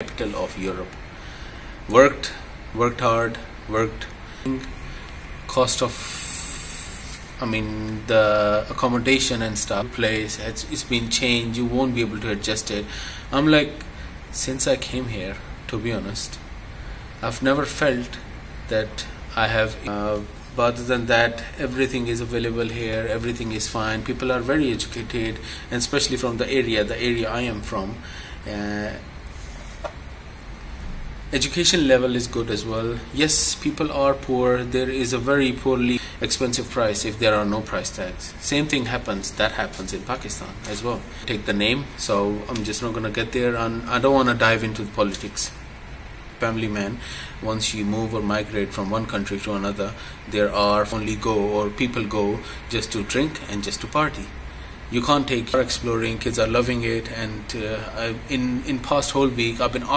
Capital of Europe. Worked hard, cost of, the accommodation and stuff, place, it's been changed, you won't be able to adjust it. I'm like, since I came here, to be honest, I've never felt that I have, but other than that, everything is available here, everything is fine, people are very educated, and especially from the area I am from. Education level is good as well. Yes, people are poor, there is a very poorly expensive price if there are no price tags. Same thing happens, that happens in Pakistan as well. Take the name, so I'm just not gonna get there, and I don't wanna dive into the politics. Family man, once you move or migrate from one country to another, there are only go or people go just to drink and just to party. You can't take, you're exploring, kids are loving it, and in past whole week I've been